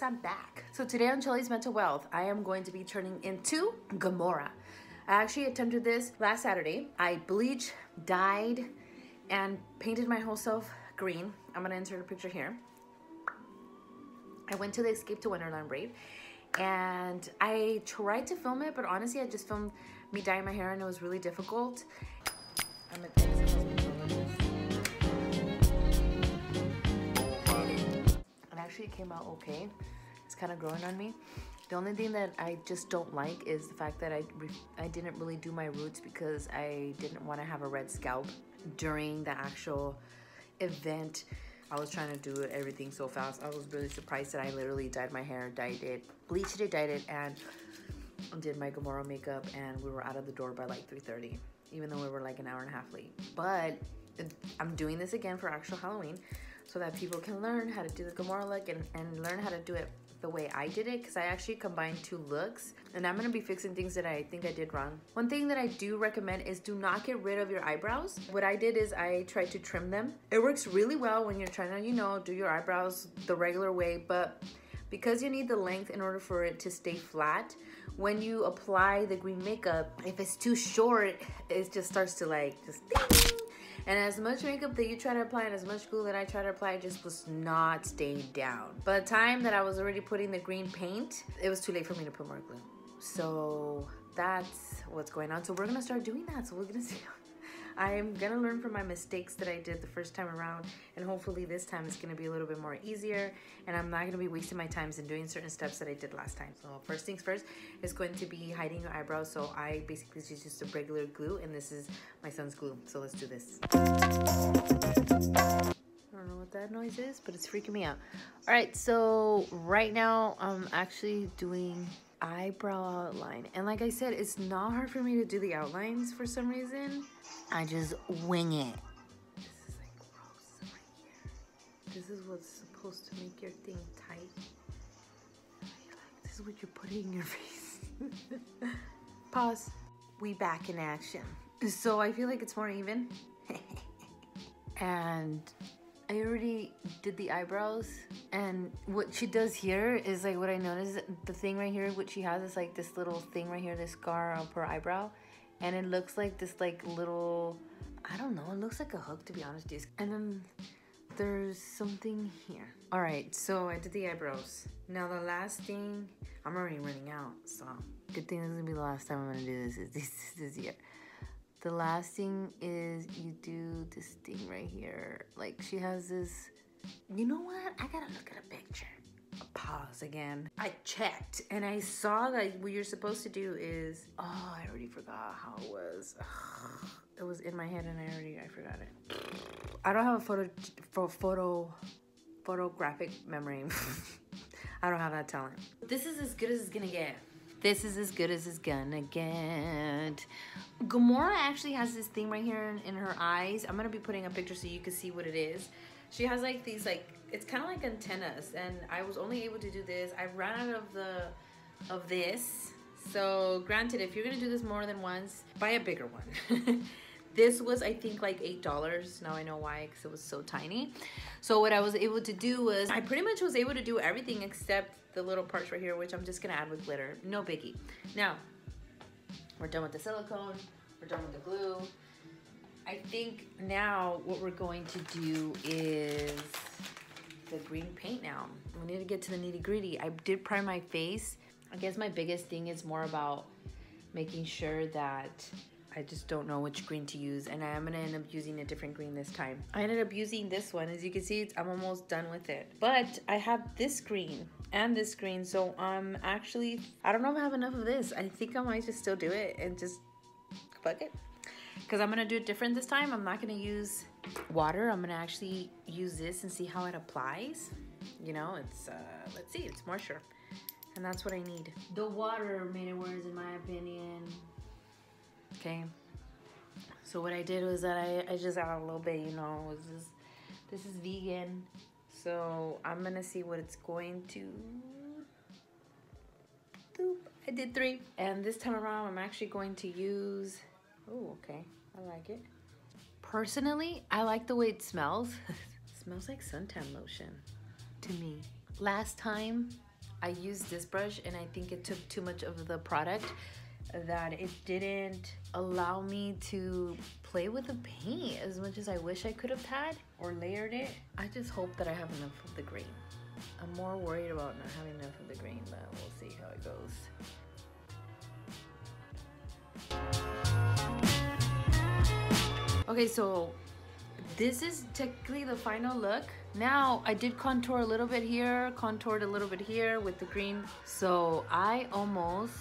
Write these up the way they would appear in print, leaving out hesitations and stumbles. guys, I'm back. So today on Chelly's Mental Wealth, I am going to be turning into Gamora. I actually attempted this last Saturday. I bleached, dyed, and painted my whole self green. I'm gonna insert a picture here. I went to the Escape to Wonderland Rave, and I tried to film it, but honestly, I just filmed me dyeing my hair, and it was really difficult. Actually came out okay. It's kind of growing on me. The only thing that I just don't like is the fact that I didn't really do my roots because I didn't want to have a red scalp during the actual event. I was trying to do everything so fast. I was really surprised that I literally dyed my hair, dyed it, bleached it, dyed it, and did my Gamora makeup, and we were out of the door by like 3:30, even though we were like an hour and a half late. But I'm doing this again for actual Halloween, so that people can learn how to do the Gamora look and learn how to do it the way I did it, because I actually combined two looks, and I'm gonna be fixing things that I think I did wrong. One thing that I do recommend is do not get rid of your eyebrows. What I did is I tried to trim them. It works really well when you're trying to, you know, do your eyebrows the regular way, but because you need the length in order for it to stay flat, when you apply the green makeup, if it's too short, it just starts to like just ding. And as much makeup that you try to apply and as much glue that I try to apply, it just was not staying down. By the time that I was already putting the green paint, it was too late for me to put more glue. So that's what's going on. So we're gonna start doing that. So we're gonna see. I am gonna learn from my mistakes that I did the first time around, and hopefully this time it's gonna be a little bit more easier, and I'm not gonna be wasting my time in doing certain steps that I did last time. So first things first is going to be hiding your eyebrows. So I basically just used regular glue, and this is my son's glue. So let's do this. I don't know what that noise is, but it's freaking me out. All right, so right now I'm actually doing eyebrow outline, and like I said, it's not hard for me to do the outlines. For some reason I just wing it. This is like gross right here. This is what's supposed to make your thing tight. Like, this is what you're putting in your face. Pause. We back in action. So I feel like it's more even. And I already did the eyebrows, and what she does here is like what I noticed, the thing right here, what she has is like this little thing right here, this scar up her eyebrow, and it looks like this like little, I don't know, it looks like a hook, to be honest, dude. And then there's something here. All right, so I did the eyebrows. Now the last thing, I'm already running out, so good thing this is gonna be the last time I'm gonna do this year. The last thing is you do this thing right here. Like she has this, you know what? I gotta look at a picture. Pause again. I checked and I saw that what you're supposed to do is, oh, I already forgot how it was. It was in my head and I forgot it. I don't have a photographic memory. I don't have that talent. This is as good as it's gonna get. This is as good as it's gonna get. Gamora actually has this thing right here in her eyes. I'm gonna be putting a picture so you can see what it is. She has like these, like, it's kind of like antennas, and I was only able to do this. I ran out of this. So granted, if you're gonna do this more than once, buy a bigger one. This was, I think, like $8. Now I know why, because it was so tiny. So what I was able to do was, I pretty much was able to do everything except the little parts right here, which I'm just gonna add with glitter. No biggie. Now, we're done with the silicone. We're done with the glue. I think now what we're going to do is the green paint now. We need to get to the nitty gritty. I did prime my face. I guess my biggest thing is more about making sure that I just don't know which green to use, and I am gonna end up using a different green this time. I ended up using this one. As you can see, I'm almost done with it. But I have this green and this green, so I'm actually, I don't know if I have enough of this. I think I might just still do it and just fuck it. Because I'm gonna do it different this time. I'm not gonna use water. I'm gonna actually use this and see how it applies. You know, it's, let's see, it's moisture. And that's what I need. The water made it worse, in my opinion. Okay, so what I did was that I just added a little bit, you know, was just, this is vegan, so I'm gonna see what it's going to do. I did 3, and this time around I'm actually going to use, oh, okay, I like it. Personally, I like the way it smells. It smells like suntan lotion to me. Last time I used this brush and I think it took too much of the product that it didn't allow me to play with the paint as much as I wish I could have had or layered it. I just hope that I have enough of the green. I'm more worried about not having enough of the green, but we'll see how it goes. Okay, so this is technically the final look. Now, I did contour a little bit here, contoured a little bit here with the green. So I almost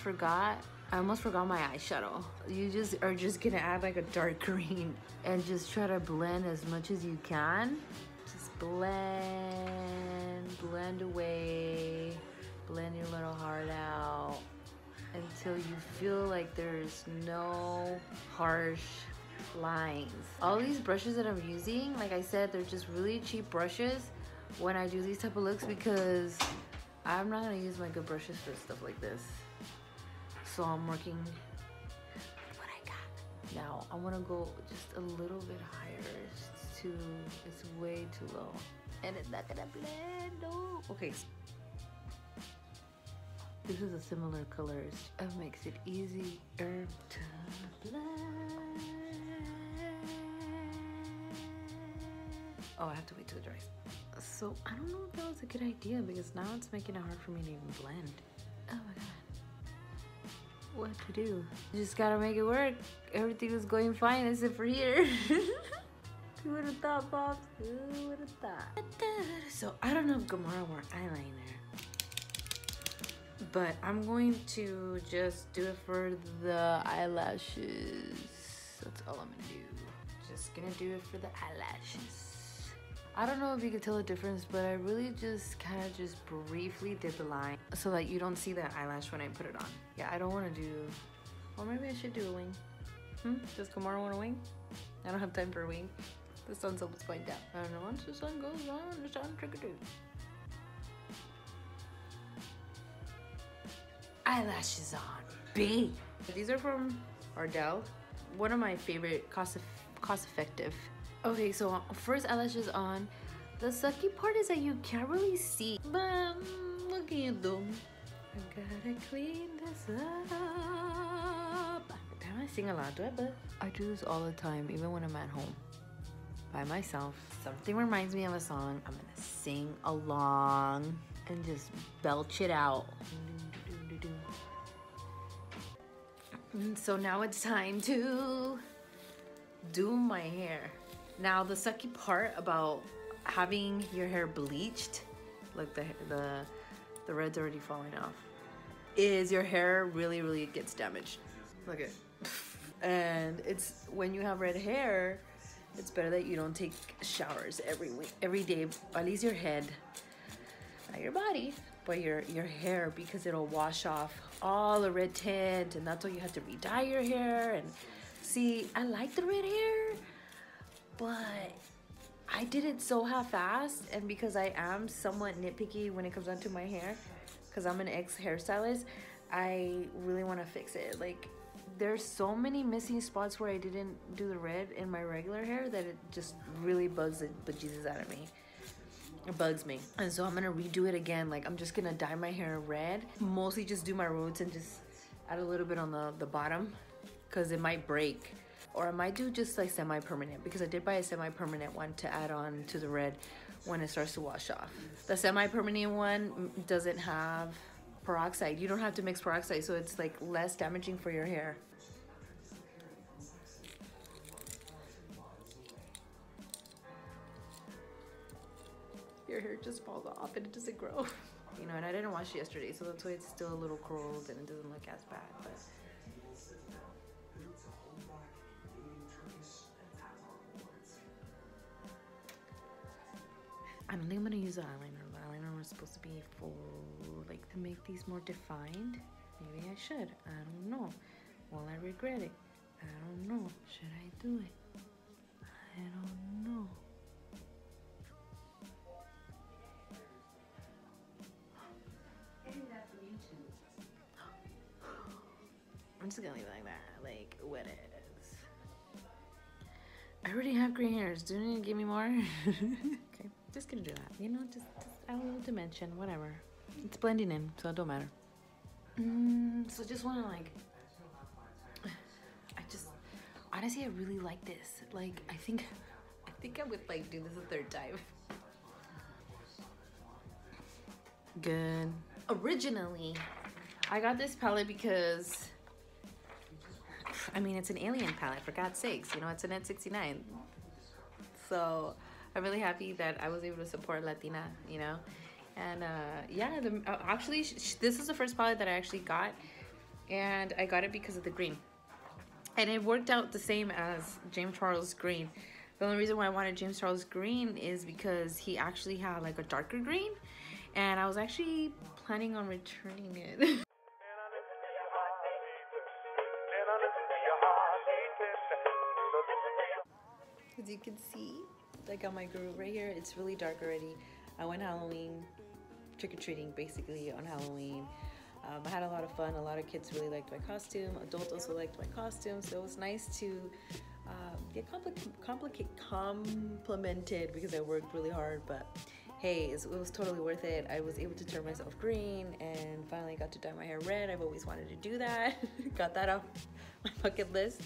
forgot my eyeshadow. You just are just gonna add like a dark green and just try to blend as much as you can. Just blend away, blend your little heart out until you feel like there's no harsh lines. All these brushes that I'm using, like I said, they're just really cheap brushes when I do these type of looks because I'm not gonna use my good brushes for stuff like this. So I'm working with what I got. Now I wanna go just a little bit higher. It's way too low. And it's not gonna blend, no. Okay. This is a similar colors. It makes it easier to blend. Oh, I have to wait till it dries. So I don't know if that was a good idea because now it's making it hard for me to even blend. Oh my god. What to do? You just gotta make it work. Everything is going fine except for here. Who would have thought, Bob? Who would have thought? So I don't know if Gamora wore eyeliner, but I'm going to just do it for the eyelashes. That's all I'm gonna do. Just gonna do it for the eyelashes. I don't know if you could tell the difference, but I really just kind of just briefly did the line so that you don't see that eyelash when I put it on. Yeah, I don't want to do, or maybe I should do a wing. Does Gamora want a wing? I don't have time for a wing. The sun's almost going down. I don't know, once the sun goes down, it's time to trick or treat. Eyelashes on, B. These are from Ardell. One of my favorite, cost effective. Okay, so first eyelashes on. The sucky part is that you can't really see, but look at you though. I gotta clean this up. Damn, I sing a lot, do I? But I do this all the time, even when I'm at home by myself. Something reminds me of a song, I'm gonna sing along and just belch it out. And so now it's time to do my hair. Now the sucky part about having your hair bleached, like the red's already falling off, is your hair really gets damaged. Look at it. And it's when you have red hair, it's better that you don't take showers every day. At least your head, not your body, but your hair, because it'll wash off all the red tint, and that's why you have to re-dye your hair. And see, I like the red hair, but I did it so half-assed, and because I am somewhat nitpicky when it comes down to my hair, because I'm an ex-hairstylist, I really want to fix it. Like, there's so many missing spots where I didn't do the red in my regular hair that it just really bugs the bejesus out of me. It bugs me. And so I'm going to redo it again. Like, I'm just going to dye my hair red, mostly just do my roots and just add a little bit on the bottom because it might break. Or I might do just like semi-permanent, because I did buy a semi-permanent one to add on to the red when it starts to wash off. The semi-permanent one doesn't have peroxide. You don't have to mix peroxide, so it's like less damaging for your hair. Your hair just falls off and it doesn't grow. You know, and I didn't wash it yesterday, so that's why it's still a little curled and it doesn't look as bad, but. I don't think I'm gonna use the eyeliner. The eyeliner was supposed to be for like to make these more defined. Maybe I should. I don't know. Will I regret it? I don't know. Should I do it? I don't know. I'm just gonna leave it like that. Like what it is. I already have green hairs. Do you need to give me more? Okay. Just gonna do that, you know, just I don't know what to mention, whatever. It's blending in, so it don't matter. So I just want to like, honestly, I really like this. Like, I think I would like do this a third time. Good. Originally, I got this palette because, I mean, it's an alien palette, for God's sakes. You know, it's an N69. So I'm really happy that I was able to support Latina, you know? And yeah, actually, this is the first palette that I actually got. And I got it because of the green. And it worked out the same as James Charles green. The only reason why I wanted James Charles green is because he actually had like a darker green. And I was actually planning on returning it. As you can see, I got my guru right here. It's really dark already. I went Halloween, trick-or-treating basically on Halloween. I had a lot of fun. A lot of kids really liked my costume. Adults also liked my costume. So it was nice to get complimented because I worked really hard. But hey, it was totally worth it. I was able to turn myself green and finally got to dye my hair red. I've always wanted to do that. Got that off my bucket list.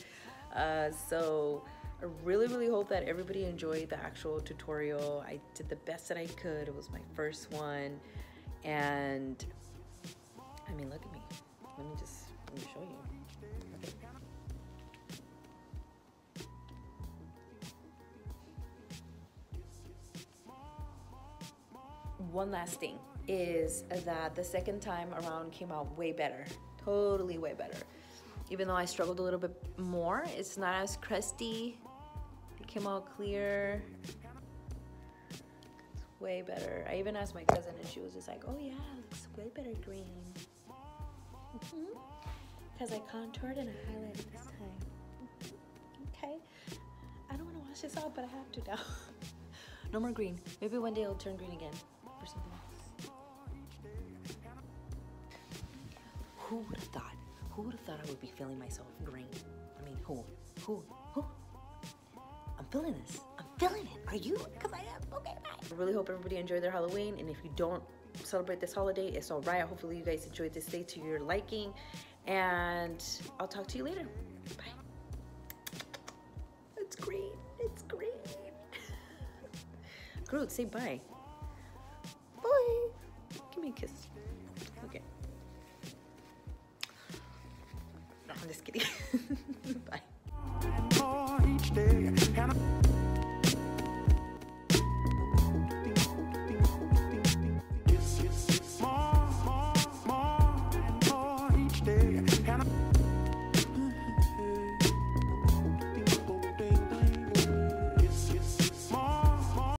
So I really, really hope that everybody enjoyed the actual tutorial. I did the best that I could. It was my first one. And I mean, look at me. Let me show you. Okay. One last thing is that the second time around came out way better. Totally way better. Even though I struggled a little bit more, it's not as crusty. It came out clear. It's way better. I even asked my cousin and she was just like, oh yeah, it looks way better green. Because I contoured and I highlighted this time. Okay, I don't want to wash this out, but I have to now. No more green. Maybe one day it'll turn green again for something else. Who would have thought? Who would have thought I would be feeling myself green? I mean, who? I'm feeling this. I'm feeling it. Are you? Because I am. Okay, bye. I really hope everybody enjoyed their Halloween, and if you don't celebrate this holiday, it's all right. Hopefully you guys enjoyed this day to your liking, and I'll talk to you later. Bye. It's green. It's green. Groot, say bye. Bye. Give me a kiss. Okay. No, I'm just kidding. Bye.